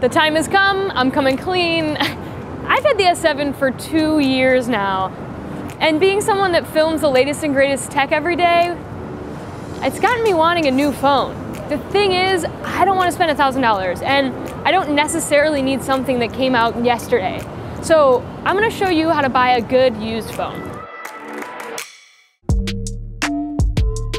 The time has come, I'm coming clean. I've had the S7 for 2 years now, and being someone that films the latest and greatest tech every day, it's gotten me wanting a new phone. The thing is, I don't want to spend $1,000, and I don't necessarily need something that came out yesterday. So I'm going to show you how to buy a good used phone.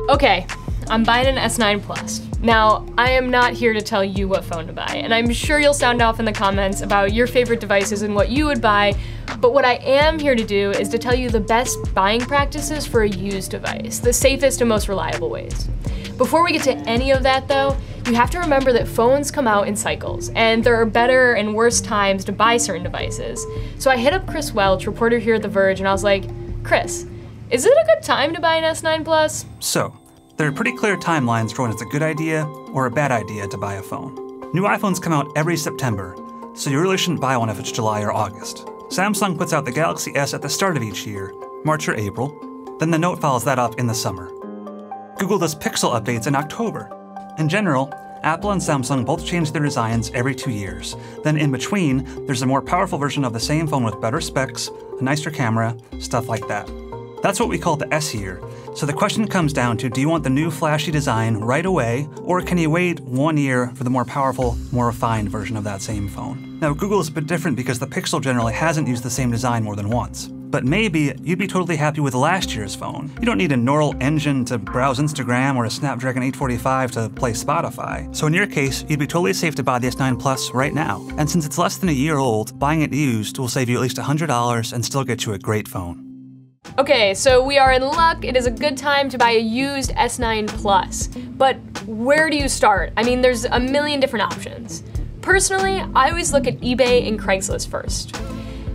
Okay, I'm buying an S9 Plus. Now, I am not here to tell you what phone to buy, and I'm sure you'll sound off in the comments about your favorite devices and what you would buy, but what I am here to do is to tell you the best buying practices for a used device, the safest and most reliable ways. Before we get to any of that though, you have to remember that phones come out in cycles, and there are better and worse times to buy certain devices. So I hit up Chris Welch, reporter here at The Verge, and I was like, Chris, is it a good time to buy an S9 Plus? So, there are pretty clear timelines for when it's a good idea or a bad idea to buy a phone. New iPhones come out every September, so you really shouldn't buy one if it's July or August. Samsung puts out the Galaxy S at the start of each year, March or April, then the Note follows that up in the summer. Google does Pixel updates in October. In general, Apple and Samsung both change their designs every 2 years. Then in between, there's a more powerful version of the same phone with better specs, a nicer camera, stuff like that. That's what we call the S year. So the question comes down to, do you want the new flashy design right away, or can you wait 1 year for the more powerful, more refined version of that same phone? Now, Google is a bit different because the Pixel generally hasn't used the same design more than once. But maybe you'd be totally happy with last year's phone. You don't need a Neural Engine to browse Instagram or a Snapdragon 845 to play Spotify. So in your case, you'd be totally safe to buy the S9 Plus right now. And since it's less than a year old, buying it used will save you at least $100 and still get you a great phone. Okay, so we are in luck. It is a good time to buy a used S9 Plus. But where do you start? I mean, there's a million different options. Personally, I always look at eBay and Craigslist first.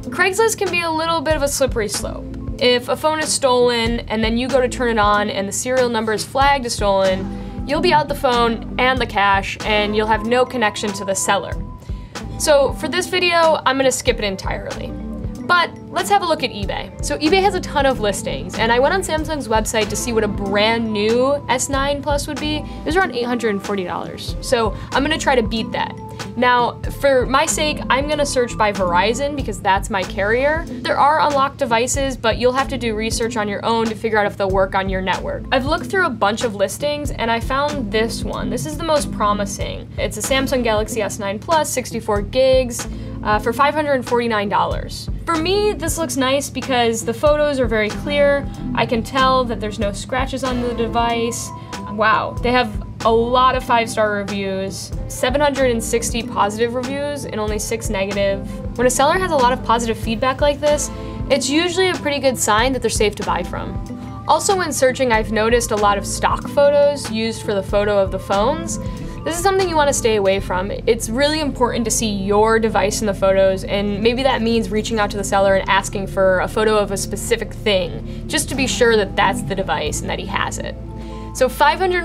Craigslist can be a little bit of a slippery slope. If a phone is stolen and then you go to turn it on and the serial number is flagged as stolen, you'll be out the phone and the cash, and you'll have no connection to the seller. So for this video, I'm going to skip it entirely. But let's have a look at eBay. So eBay has a ton of listings, and I went on Samsung's website to see what a brand new S9 Plus would be. It was around $840. So I'm gonna try to beat that. Now, for my sake, I'm gonna search by Verizon because that's my carrier. There are unlocked devices, but you'll have to do research on your own to figure out if they'll work on your network. I've looked through a bunch of listings and I found this one. This is the most promising. It's a Samsung Galaxy S9 Plus, 64 gigs. For $549. For me, this looks nice because the photos are very clear. I can tell that there's no scratches on the device. Wow, they have a lot of 5-star reviews, 760 positive reviews and only 6 negative. When a seller has a lot of positive feedback like this, it's usually a pretty good sign that they're safe to buy from. Also, when searching, I've noticed a lot of stock photos used for the photo of the phones. This is something you want to stay away from. It's really important to see your device in the photos, and maybe that means reaching out to the seller and asking for a photo of a specific thing, just to be sure that that's the device and that he has it. So $549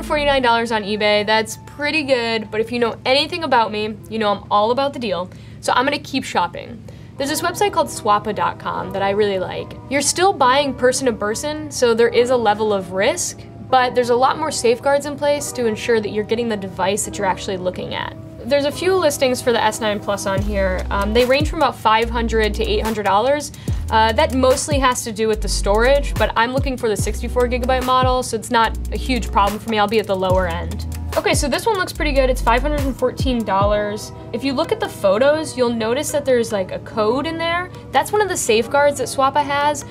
on eBay, that's pretty good, but if you know anything about me, you know I'm all about the deal, so I'm going to keep shopping. There's this website called Swappa.com that I really like. You're still buying person to person, so there is a level of risk, but there's a lot more safeguards in place to ensure that you're getting the device that you're actually looking at. There's a few listings for the S9 Plus on here. They range from about $500 to $800. That mostly has to do with the storage, but I'm looking for the 64GB model, so it's not a huge problem for me. I'll be at the lower end. Okay, so this one looks pretty good. It's $514. If you look at the photos, you'll notice that there's like a code in there. That's one of the safeguards that Swappa has.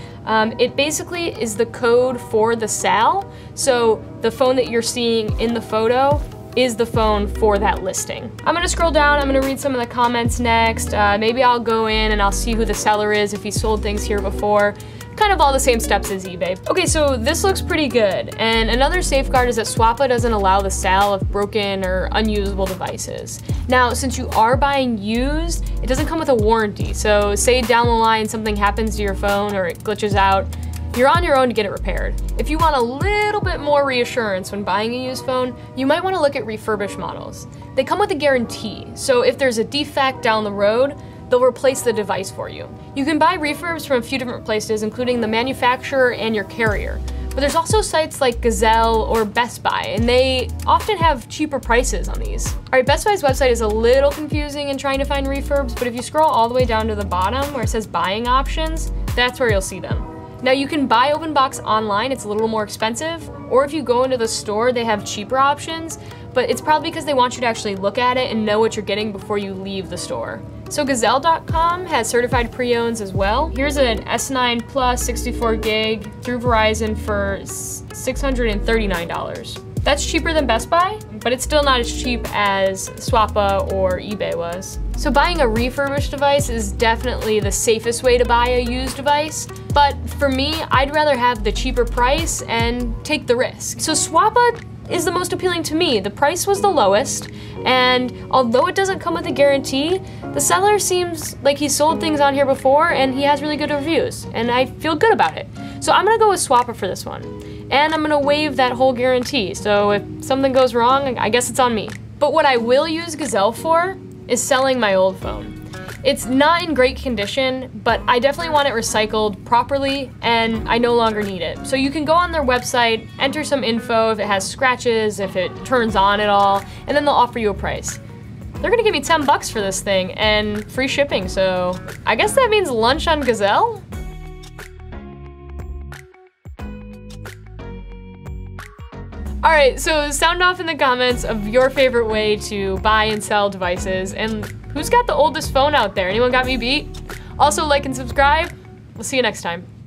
It basically is the code for the SAL. So the phone that you're seeing in the photo is the phone for that listing. I'm gonna scroll down, I'm gonna read some of the comments next. Maybe I'll go in and I'll see who the seller is, if he sold things here before. Kind of all the same steps as eBay. Okay, so this looks pretty good. And another safeguard is that Swappa doesn't allow the sale of broken or unusable devices. Now, since you are buying used, it doesn't come with a warranty. So say down the line something happens to your phone or it glitches out, you're on your own to get it repaired. If you want a little bit more reassurance when buying a used phone, you might want to look at refurbished models. They come with a guarantee. So if there's a defect down the road, they'll replace the device for you. You can buy refurbs from a few different places, including the manufacturer and your carrier. But there's also sites like Gazelle or Best Buy, and they often have cheaper prices on these. All right, Best Buy's website is a little confusing in trying to find refurbs, but if you scroll all the way down to the bottom where it says buying options, that's where you'll see them. Now you can buy open box online, it's a little more expensive, or if you go into the store, they have cheaper options, but it's probably because they want you to actually look at it and know what you're getting before you leave the store. So Gazelle.com has certified pre-owns as well. Here's an S9 Plus 64 gig through Verizon for $639. That's cheaper than Best Buy, but it's still not as cheap as Swappa or eBay was. So buying a refurbished device is definitely the safest way to buy a used device, but for me, I'd rather have the cheaper price and take the risk. So Swappa is the most appealing to me. The price was the lowest, and although it doesn't come with a guarantee, the seller seems like he sold things on here before and he has really good reviews, and I feel good about it. So I'm gonna go with Swappa for this one, and I'm gonna waive that whole guarantee, so if something goes wrong, I guess it's on me. But what I will use Gazelle for is selling my old phone. It's not in great condition, but I definitely want it recycled properly, and I no longer need it. So you can go on their website, enter some info if it has scratches, if it turns on at all, and then they'll offer you a price. They're gonna give me 10 bucks for this thing and free shipping, so I guess that means lunch on Gazelle? All right, so sound off in the comments of your favorite way to buy and sell devices, and who's got the oldest phone out there? Anyone got me beat? Also, like and subscribe. We'll see you next time.